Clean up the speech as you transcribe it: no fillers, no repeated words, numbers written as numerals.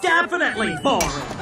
Definitely boring.